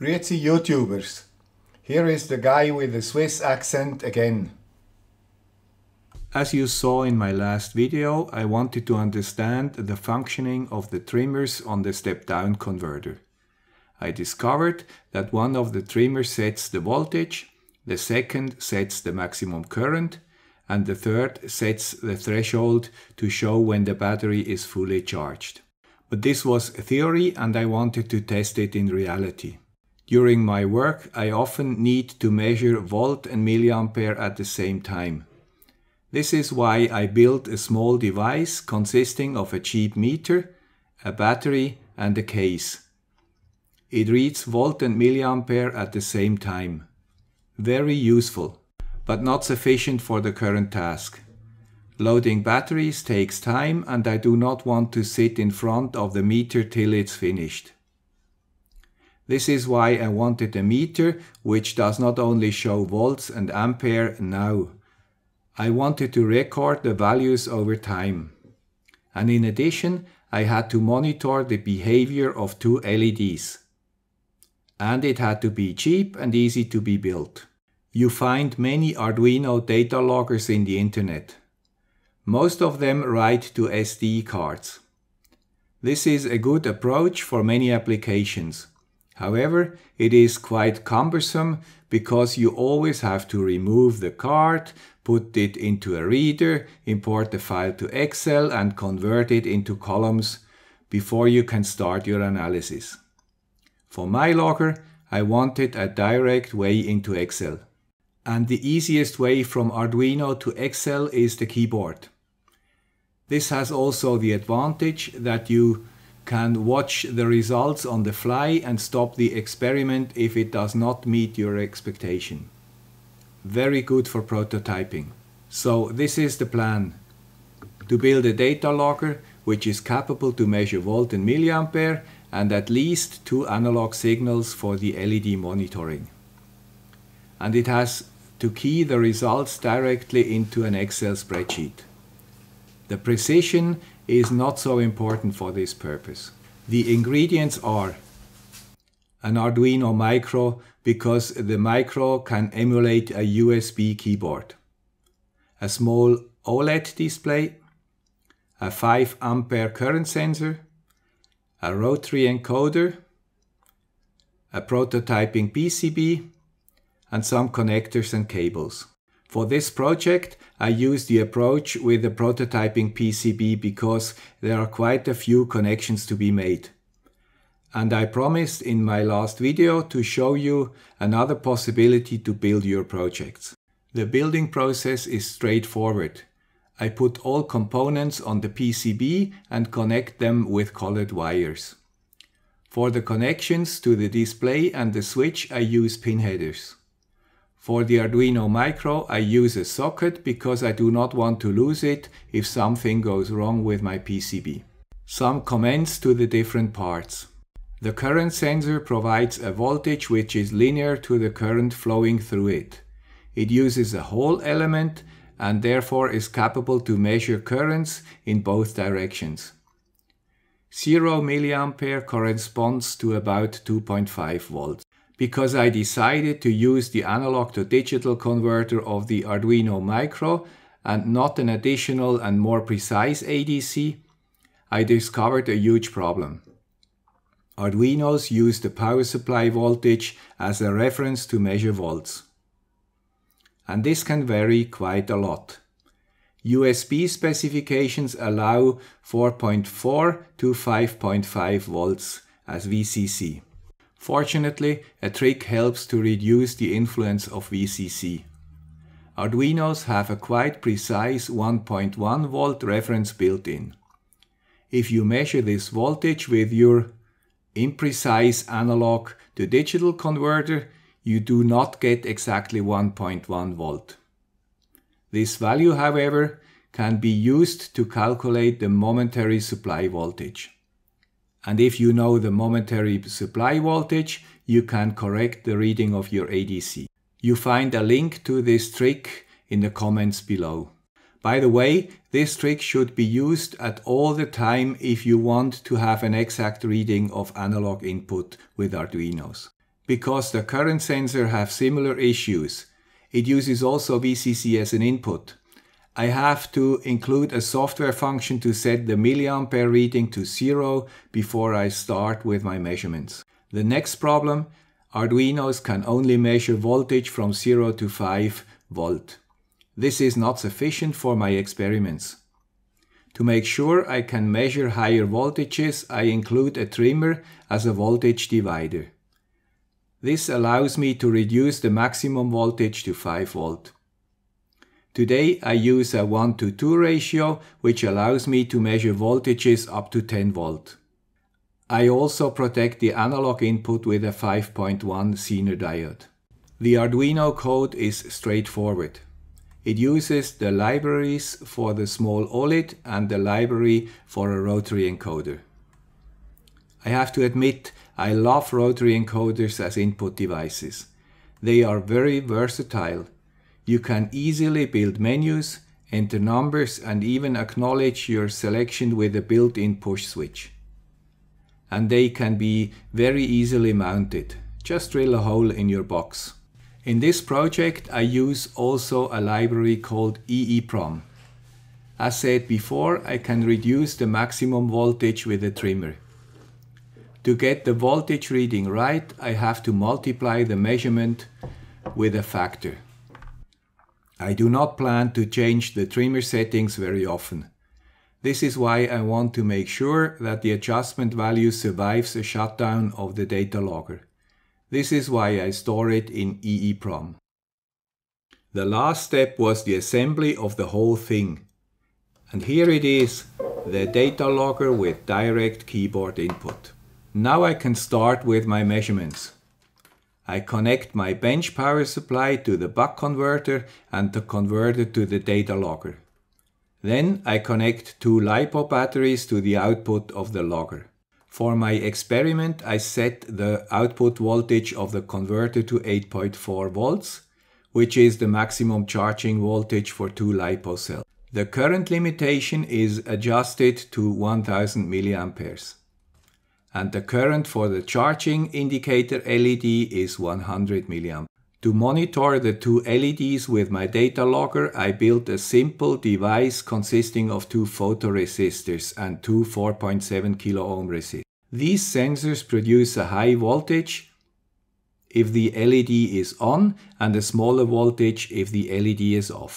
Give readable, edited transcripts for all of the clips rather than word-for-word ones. Grüezi YouTubers, here is the guy with the Swiss accent again. As you saw in my last video, I wanted to understand the functioning of the trimmers on the step-down converter. I discovered that one of the trimmers sets the voltage, the second sets the maximum current, and the third sets the threshold to show when the battery is fully charged. But this was theory and I wanted to test it in reality. During my work, I often need to measure volt and milliampere at the same time. This is why I built a small device consisting of a cheap meter, a battery and a case. It reads volt and milliampere at the same time. Very useful, but not sufficient for the current task. Loading batteries takes time and I do not want to sit in front of the meter till it's finished. This is why I wanted a meter which does not only show volts and ampere now. I wanted to record the values over time. And in addition, I had to monitor the behavior of two LEDs. And it had to be cheap and easy to be built. You find many Arduino data loggers in the internet. Most of them write to SD cards. This is a good approach for many applications. However, it is quite cumbersome because you always have to remove the card, put it into a reader, import the file to Excel and convert it into columns before you can start your analysis. For my logger, I wanted a direct way into Excel. And the easiest way from Arduino to Excel is the keyboard. This has also the advantage that you can watch the results on the fly and stop the experiment if it does not meet your expectation. Very good for prototyping. So this is the plan. To build a data logger which is capable to measure volt and milliampere and at least two analog signals for the LED monitoring. And it has to key the results directly into an Excel spreadsheet. The precision is not so important for this purpose. The ingredients are an Arduino Micro, because the Micro can emulate a USB keyboard, a small OLED display, a 5 ampere current sensor, a rotary encoder, a prototyping PCB, and some connectors and cables. For this project, I used the approach with the prototyping PCB because there are quite a few connections to be made. And I promised in my last video to show you another possibility to build your projects. The building process is straightforward. I put all components on the PCB and connect them with colored wires. For the connections to the display and the switch, I use pin headers. For the Arduino Micro, I use a socket because I do not want to lose it if something goes wrong with my PCB. Some comments to the different parts. The current sensor provides a voltage which is linear to the current flowing through it. It uses a Hall element and therefore is capable to measure currents in both directions. 0 milliampere corresponds to about 2.5 volts. Because I decided to use the analog to digital converter of the Arduino Micro and not an additional and more precise ADC, I discovered a huge problem. Arduinos use the power supply voltage as a reference to measure volts. And this can vary quite a lot. USB specifications allow 4.4 to 5.5 volts as VCC. Fortunately, a trick helps to reduce the influence of VCC. Arduinos have a quite precise 1.1 volt reference built in. If you measure this voltage with your imprecise analog to digital converter, you do not get exactly 1.1 volt. This value, however, can be used to calculate the momentary supply voltage. And if you know the momentary supply voltage, you can correct the reading of your ADC. You find a link to this trick in the comments below. By the way, this trick should be used at all the time if you want to have an exact reading of analog input with Arduinos. because the current sensor have similar issues. It uses also VCC as an input. I have to include a software function to set the milliampere reading to 0 before I start with my measurements. The next problem, Arduinos can only measure voltage from 0 to 5 volt. This is not sufficient for my experiments. To make sure I can measure higher voltages, I include a trimmer as a voltage divider. This allows me to reduce the maximum voltage to 5 volt. Today I use a 1:2 ratio, which allows me to measure voltages up to 10 volt. I also protect the analog input with a 5.1 Zener diode. The Arduino code is straightforward. It uses the libraries for the small OLED and the library for a rotary encoder. I have to admit, I love rotary encoders as input devices. They are very versatile. You can easily build menus, enter numbers, and even acknowledge your selection with a built-in push switch. And they can be very easily mounted. Just drill a hole in your box. In this project I use also a library called EEPROM. As said before, I can reduce the maximum voltage with a trimmer. To get the voltage reading right, I have to multiply the measurement with a factor. I do not plan to change the trimmer settings very often. This is why I want to make sure that the adjustment value survives a shutdown of the data logger. This is why I store it in EEPROM. The last step was the assembly of the whole thing. And here it is, the data logger with direct keyboard input. Now I can start with my measurements. I connect my bench power supply to the buck converter and the converter to the data logger. Then I connect two LiPo batteries to the output of the logger. For my experiment, I set the output voltage of the converter to 8.4 volts, which is the maximum charging voltage for two LiPo cells. The current limitation is adjusted to 1000 milliamperes. And the current for the charging indicator LED is 100 milliamp. To monitor the two LEDs with my data logger, I built a simple device consisting of two photoresistors and two 4.7 kilo-ohm resistors. These sensors produce a high voltage if the LED is on and a smaller voltage if the LED is off.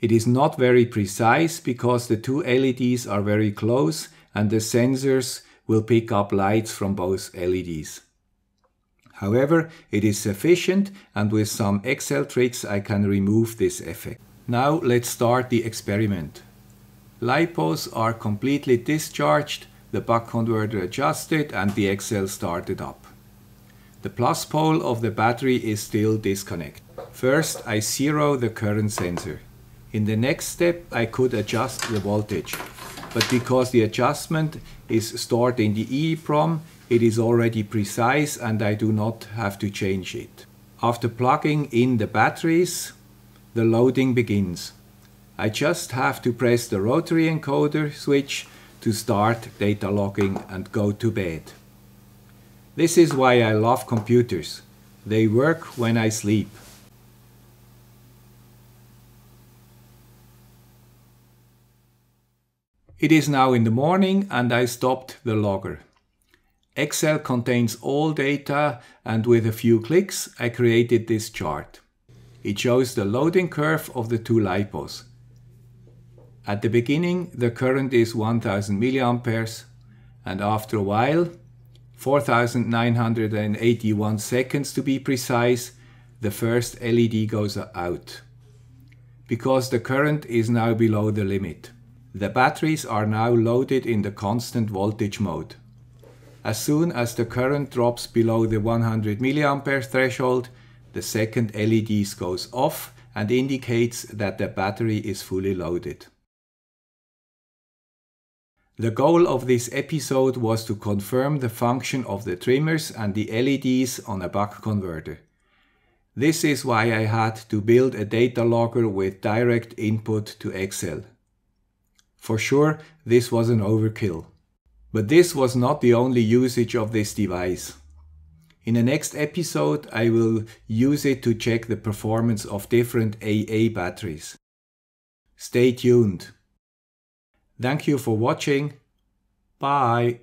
It is not very precise because the two LEDs are very close and the sensors will pick up lights from both LEDs. However, it is sufficient, and with some Excel tricks I can remove this effect. Now let's start the experiment. LiPos are completely discharged, the buck converter adjusted, and the Excel started up. The plus pole of the battery is still disconnected. First, I zero the current sensor. In the next step, I could adjust the voltage, but because the adjustment is stored in the EEPROM, it is already precise and I do not have to change it. After plugging in the batteries, the loading begins. I just have to press the rotary encoder switch to start data logging and go to bed. This is why I love computers. They work when I sleep. It is now in the morning and I stopped the logger. Excel contains all data, and with a few clicks I created this chart. It shows the loading curve of the two LiPos. At the beginning the current is 1000 milliamperes, and after a while, 4981 seconds to be precise, the first LED goes out, because the current is now below the limit. The batteries are now loaded in the constant voltage mode. As soon as the current drops below the 100 mA threshold, the second LED goes off and indicates that the battery is fully loaded. The goal of this episode was to confirm the function of the trimmers and the LEDs on a buck converter. This is why I had to build a data logger with direct input to Excel. For sure, this was an overkill. But this was not the only usage of this device. In the next episode, I will use it to check the performance of different AA batteries. Stay tuned. Thank you for watching. Bye.